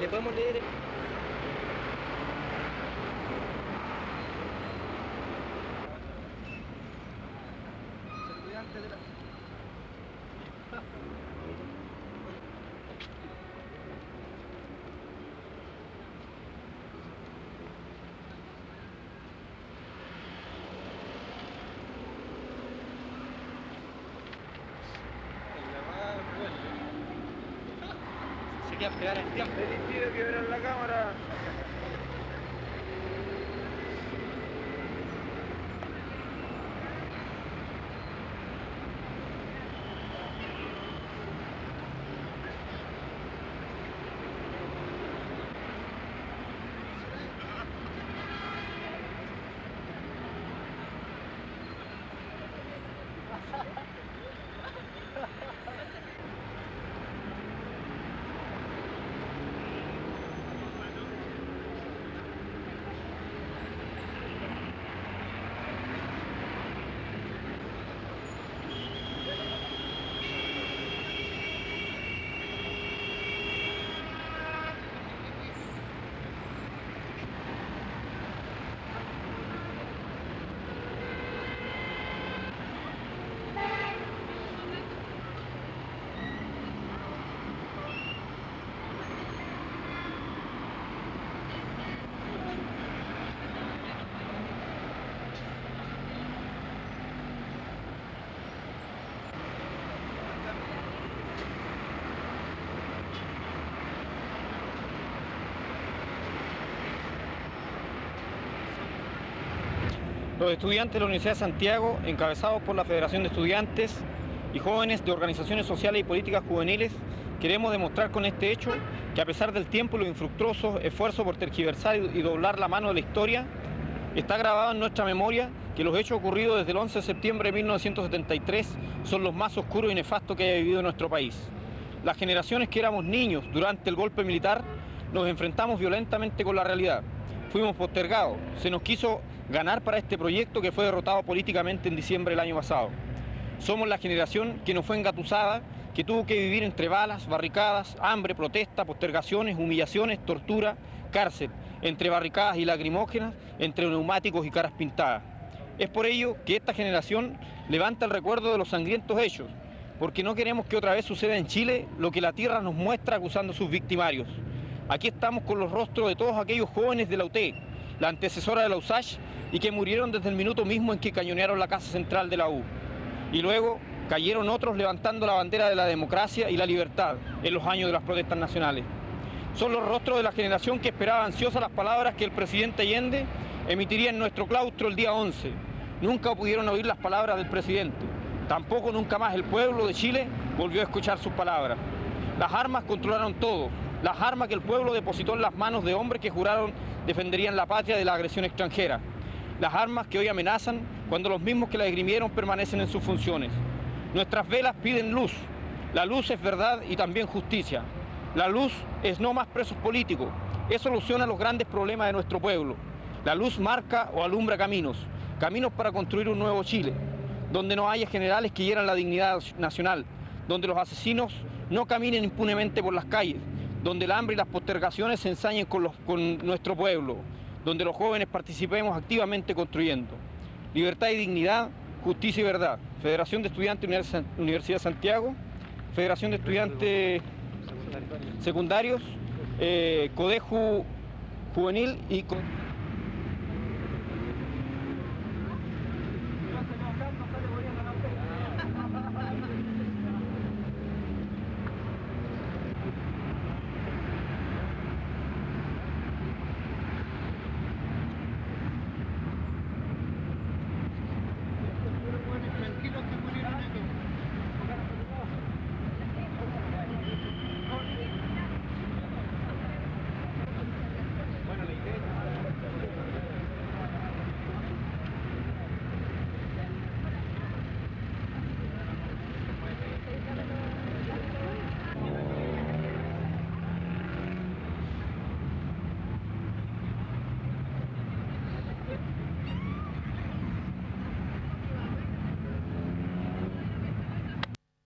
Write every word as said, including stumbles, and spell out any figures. ¿Le podemos leer? Estudiantes de la... Se queda pegar el tiempo. Feliz tiro que verán la cámara. Los estudiantes de la Universidad de Santiago, encabezados por la Federación de Estudiantes y jóvenes de organizaciones sociales y políticas juveniles, queremos demostrar con este hecho que a pesar del tiempo y los infructuosos esfuerzos por tergiversar y doblar la mano de la historia, está grabado en nuestra memoria que los hechos ocurridos desde el once de septiembre de mil novecientos setenta y tres son los más oscuros y nefastos que haya vivido nuestro país. Las generaciones que éramos niños durante el golpe militar nos enfrentamos violentamente con la realidad. Fuimos postergados, se nos quiso ganar para este proyecto que fue derrotado políticamente en diciembre del año pasado. Somos la generación que no fue engatusada, que tuvo que vivir entre balas, barricadas, hambre, protesta, postergaciones, humillaciones, tortura, cárcel, entre barricadas y lacrimógenas, entre neumáticos y caras pintadas. Es por ello que esta generación levanta el recuerdo de los sangrientos hechos, porque no queremos que otra vez suceda en Chile lo que la tierra nos muestra acusando a sus victimarios. Aquí estamos con los rostros de todos aquellos jóvenes de la U T E, la antecesora de la U S A C H, y que murieron desde el minuto mismo en que cañonearon la casa central de la U. Y luego cayeron otros levantando la bandera de la democracia y la libertad en los años de las protestas nacionales. Son los rostros de la generación que esperaba ansiosa las palabras que el presidente Allende emitiría en nuestro claustro el día once. Nunca pudieron oír las palabras del presidente. Tampoco nunca más el pueblo de Chile volvió a escuchar sus palabras. Las armas controlaron todo. Las armas que el pueblo depositó en las manos de hombres que juraron defenderían la patria de la agresión extranjera. Las armas que hoy amenazan cuando los mismos que la esgrimieron permanecen en sus funciones. Nuestras velas piden luz. La luz es verdad y también justicia. La luz es no más presos políticos. Eso soluciona los grandes problemas de nuestro pueblo. La luz marca o alumbra caminos. Caminos para construir un nuevo Chile, donde no haya generales que hieran la dignidad nacional, donde los asesinos no caminen impunemente por las calles, donde el hambre y las postergaciones se ensañen con, los, con nuestro pueblo, donde los jóvenes participemos activamente construyendo. Libertad y dignidad, justicia y verdad. Federación de Estudiantes de la Universidad de Santiago, Federación de Estudiantes Secundarios, eh, Codeju Juvenil y...